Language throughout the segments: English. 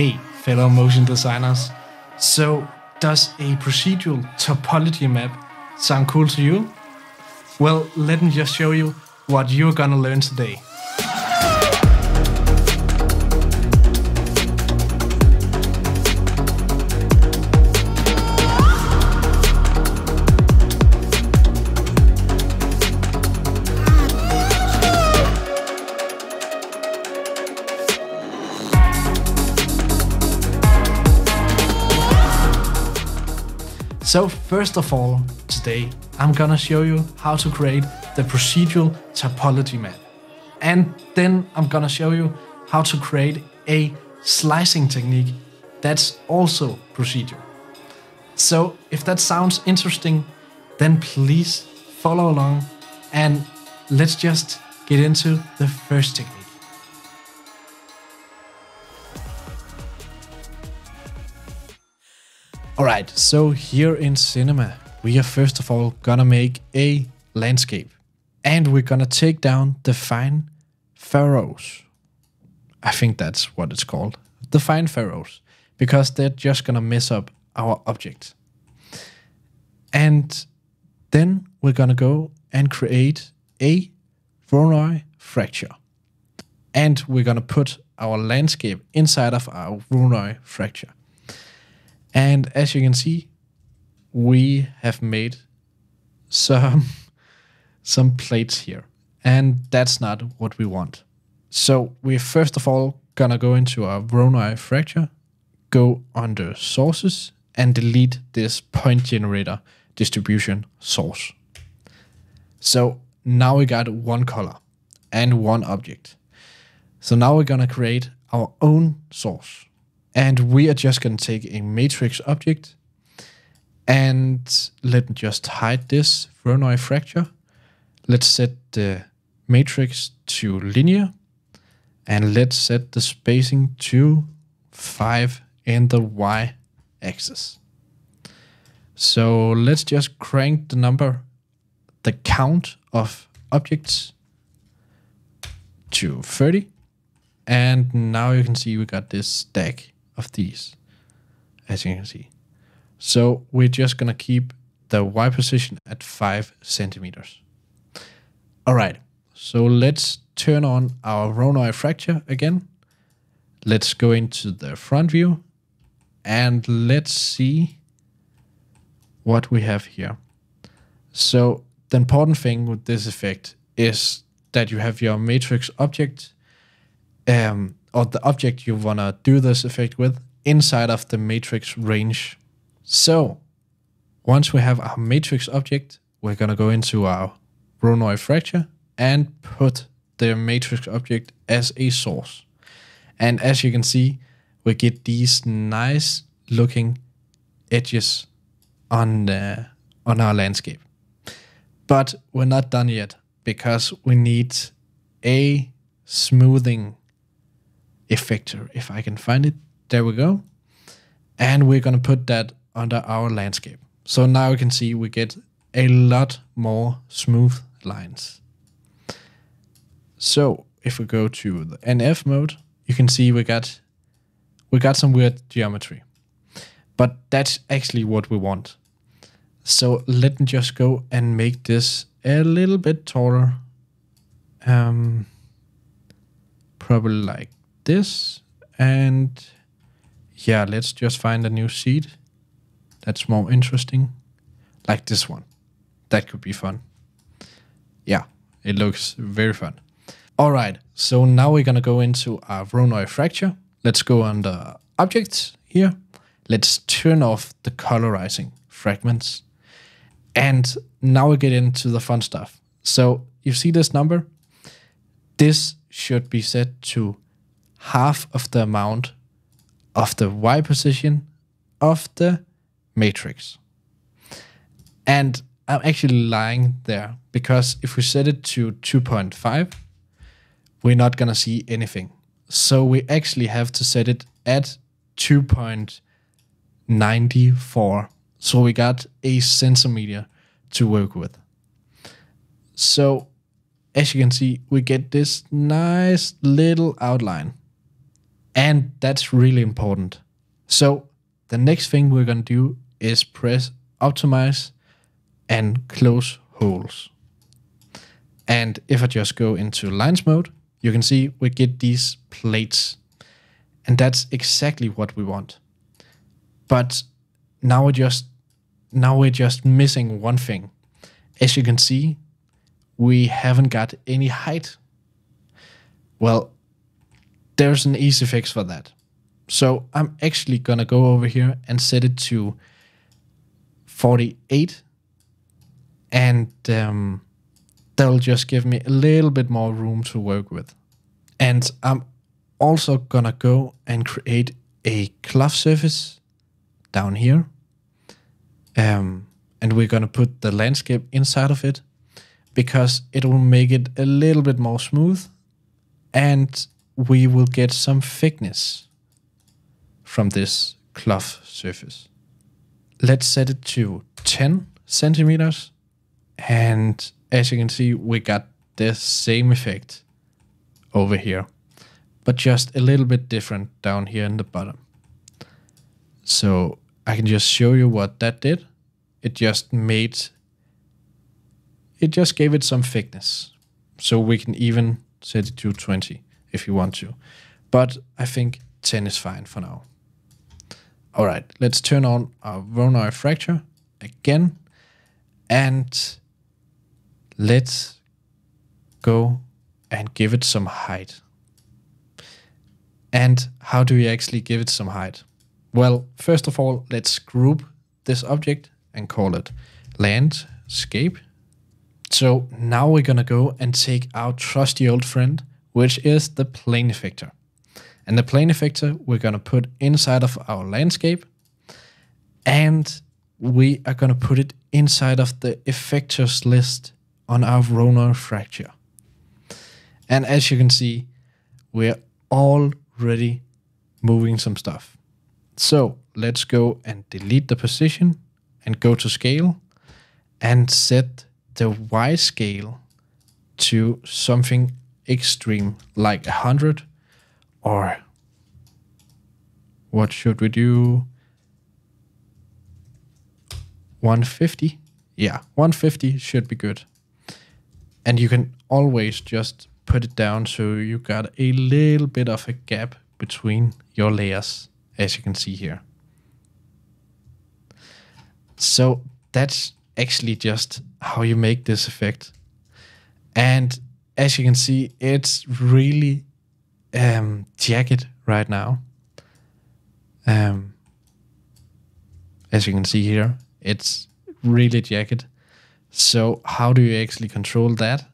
Hey, fellow motion designers. So, does a procedural topology map sound cool to you? Well, let me just show you what you're gonna learn today. So first of all, today I'm gonna show you how to create the procedural topology map. And then I'm gonna show you how to create a slicing technique that's also procedural. So if that sounds interesting, then please follow along and let's just get into the first technique. Alright, so here in Cinema, we are first of all gonna make a landscape. And we're gonna take down the fine furrows. I think that's what it's called. The fine furrows. Because they're just gonna mess up our object. And then we're gonna go and create a Voronoi fracture. And we're gonna put our landscape inside of our Voronoi fracture. And as you can see, we have made some plates here. And that's not what we want. So we're first of all gonna go into our Voronoi fracture, go under sources, and delete this point generator distribution source. So now we got one color and one object. So now we're gonna create our own source. And we are just going to take a matrix object, and let me just hide this Voronoi fracture. Let's set the matrix to linear, and let's set the spacing to 5 in the y-axis. So let's just crank the number, the count of objects to 30, and now you can see we got this stack of these, as you can see. So we're just gonna keep the Y position at 5 centimeters. All right, so let's turn on our Voronoi fracture again. Let's go into the front view and let's see what we have here. So the important thing with this effect is that you have your matrix object or the object you wanna do this effect with inside of the matrix range. So once we have our matrix object, we're gonna go into our Voronoi fracture and put the matrix object as a source. And as you can see, we get these nice looking edges on our landscape. But we're not done yet because we need a smoothing effector, if I can find it. There we go. And we're gonna put that under our landscape. So now you can see we get a lot more smooth lines. So if we go to the NF mode, you can see we got some weird geometry, but that's actually what we want. So let me just go and make this a little bit taller. Probably like this, and yeah, let's just find a new seed that's more interesting, like this one. That could be fun. Yeah, it looks very fun. All right, so now we're gonna go into our Voronoi fracture. Let's go under objects here. Let's turn off the colorizing fragments, and now we get into the fun stuff. So you see this number? This should be set to half of the amount of the Y position of the matrix. And I'm actually lying there, because if we set it to 2.5, we're not gonna see anything. So we actually have to set it at 2.94. So we got a centimeter to work with. So as you can see, we get this nice little outline. And that's really important. So the next thing we're going to do is press optimize and close holes. And if I just go into lines mode, you can see we get these plates. And that's exactly what we want. But now we're just missing one thing. As you can see, we haven't got any height. Well, there's an easy fix for that. So I'm actually gonna go over here and set it to 48. And that'll just give me a little bit more room to work with. And I'm also gonna go and create a cloth surface down here. And we're gonna put the landscape inside of it because it will make it a little bit more smooth and we will get some thickness from this cloth surface. Let's set it to 10 centimeters. And as you can see, we got the same effect over here, but just a little bit different down here in the bottom. So I can just show you what that did. It just gave it some thickness. So we can even set it to 20 if you want to, but I think 10 is fine for now. All right, let's turn on our Voronoi fracture again. And let's go and give it some height. And how do we actually give it some height? Well, first of all, let's group this object and call it landscape. So now we're gonna go and take our trusty old friend, which is the plane effector. And the plane effector we're gonna put inside of our landscape, and we are gonna put it inside of the effectors list on our Voronoi fracture. And as you can see, we're already moving some stuff. So let's go and delete the position and go to scale and set the Y scale to something extreme, like 100, or what should we do? 150? Yeah, 150 should be good. And you can always just put it down so you got a little bit of a gap between your layers, as you can see here. So that's actually just how you make this effect. And as you can see, it's really jagged right now. As you can see here, it's really jagged. So how do you actually control that?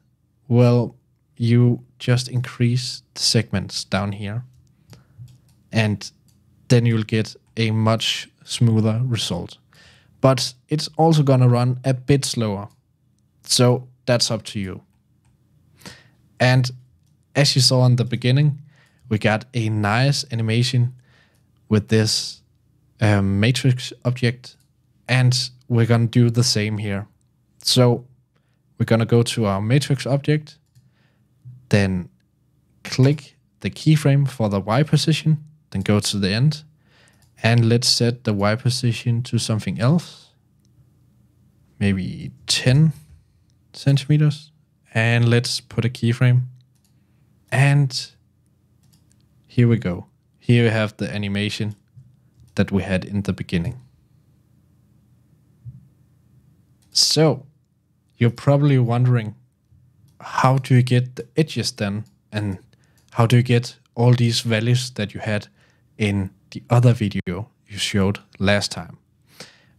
Well, you just increase the segments down here, and then you'll get a much smoother result. But it's also gonna run a bit slower. So that's up to you. And as you saw in the beginning, we got a nice animation with this matrix object, and we're gonna do the same here. So we're gonna go to our matrix object, then click the keyframe for the Y position, then go to the end, and let's set the Y position to something else, maybe 10 centimeters, and let's put a keyframe. And here we go. Here we have the animation that we had in the beginning. So you're probably wondering, how do you get the edges then? And how do you get all these values that you had in the other video you showed last time?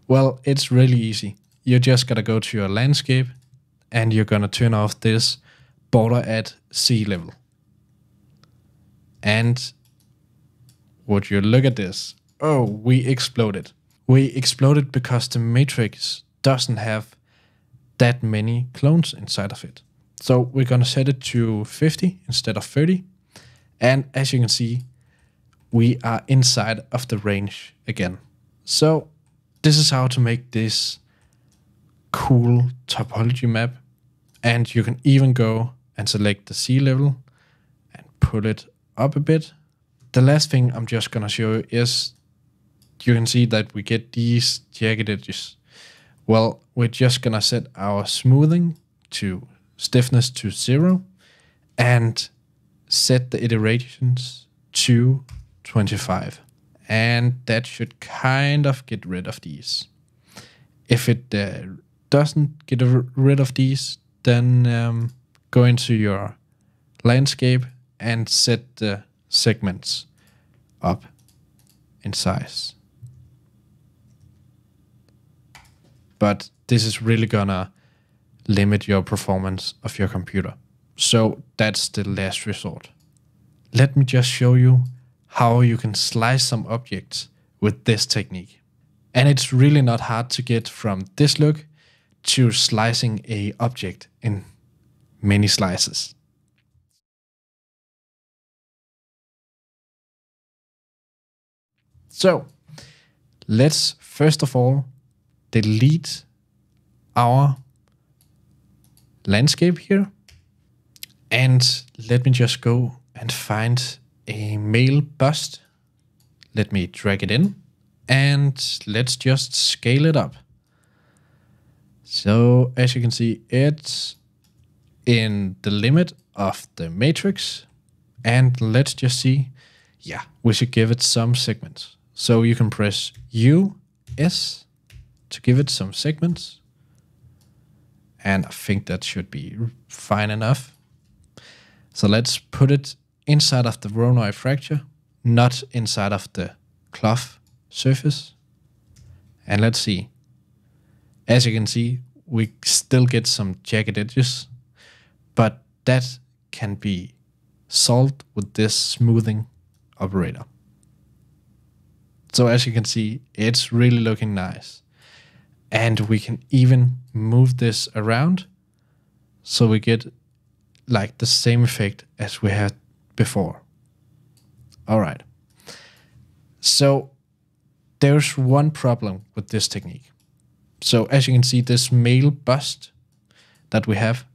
Well, it's really easy. You're just gonna go to your landscape and you're gonna turn off this border at sea level. And would you look at this? Oh, we exploded. We exploded because the matrix doesn't have that many clones inside of it. So we're gonna set it to 50 instead of 30. And as you can see, we are inside of the range again. So this is how to make this cool topology map. And you can even go and select the sea level and pull it up a bit. The last thing I'm just going to show you is you can see that we get these jagged edges. Well, we're just going to set our smoothing to stiffness to 0 and set the iterations to 25. And that should kind of get rid of these. If it doesn't get rid of these, then go into your landscape and set the segments up in size. But this is really gonna limit your performance of your computer. So that's the last resort. Let me just show you how you can slice some objects with this technique. And it's really not hard to get from this look to slicing an object in many slices. So let's first of all delete our landscape here. And let me just go and find a male bust. Let me drag it in and let's just scale it up. So as you can see, it's in the limit of the matrix. And let's just see, yeah, we should give it some segments. So you can press U, S to give it some segments. And I think that should be fine enough. So let's put it inside of the Voronoi fracture, not inside of the cloth surface. And let's see. As you can see, we still get some jagged edges, but that can be solved with this smoothing operator. So as you can see, it's really looking nice. And we can even move this around so we get like the same effect as we had before. All right. So there's one problem with this technique. So as you can see, this male bust that we have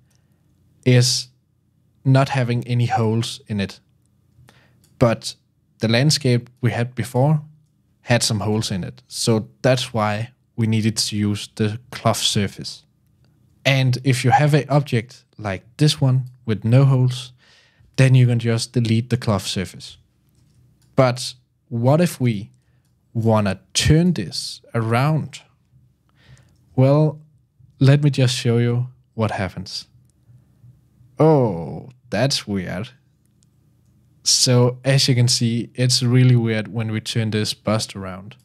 is not having any holes in it. But the landscape we had before had some holes in it. So that's why we needed to use the cloth surface. And if you have an object like this one with no holes, then you can just delete the cloth surface. But what if we want to turn this around? Well, let me just show you what happens. Oh, that's weird. So as you can see, it's really weird when we turn this bust around.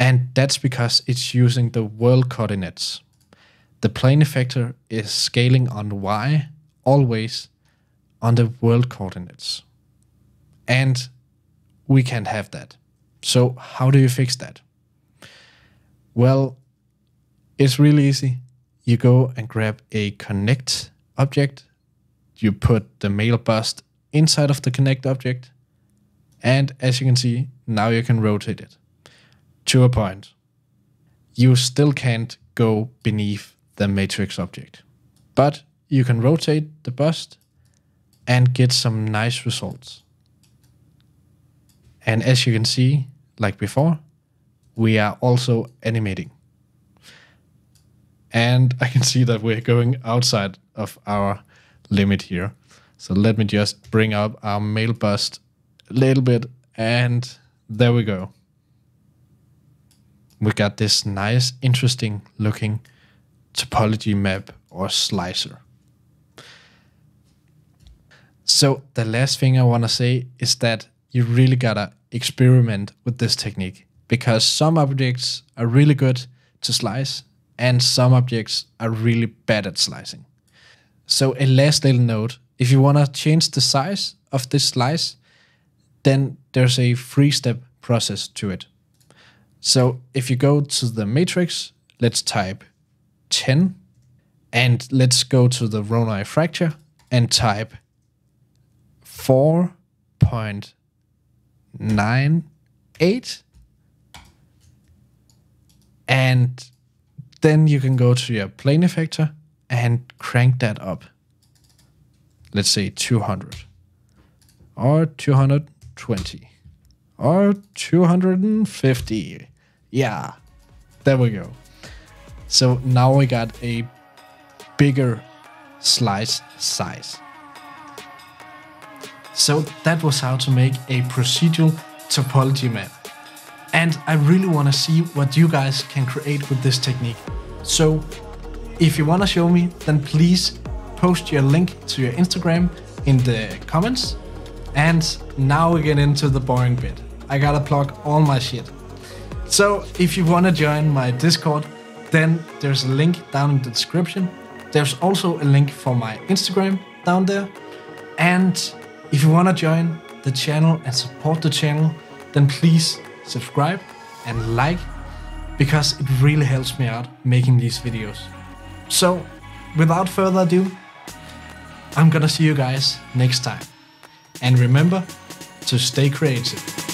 And that's because it's using the world coordinates. The plane effector is scaling on Y, always on the world coordinates. And we can't have that. So how do you fix that? Well, it's really easy. You go and grab a connect object. You put the male bust inside of the connect object. And as you can see, now you can rotate it to a point. You still can't go beneath the matrix object, but you can rotate the bust and get some nice results. And as you can see, like before, we are also animating. And I can see that we're going outside of our limit here. So let me just bring up our male bust a little bit, and there we go. We got this nice, interesting looking topology map or slicer. So the last thing I want to say is that you really gotta experiment with this technique, because some objects are really good to slice and some objects are really bad at slicing. So a last little note, if you want to change the size of this slice, then there's a three-step process to it. So if you go to the matrix, let's type 10, and let's go to the Voronoi fracture and type 4.98, and then you can go to your plane effector and crank that up. Let's say 200 or 220. or 250. Yeah, there we go. So now we got a bigger slice size. So that was how to make a procedural topology map. And I really want to see what you guys can create with this technique. So if you want to show me, then please post your link to your Instagram in the comments. And now we get into the boring bit. I gotta plug all my shit. So if you want to join my Discord, then there's a link down in the description. There's also a link for my Instagram down there. And if you want to join the channel and support the channel, then please subscribe and like, because it really helps me out making these videos. So without further ado, I'm gonna see you guys next time. And remember to stay creative.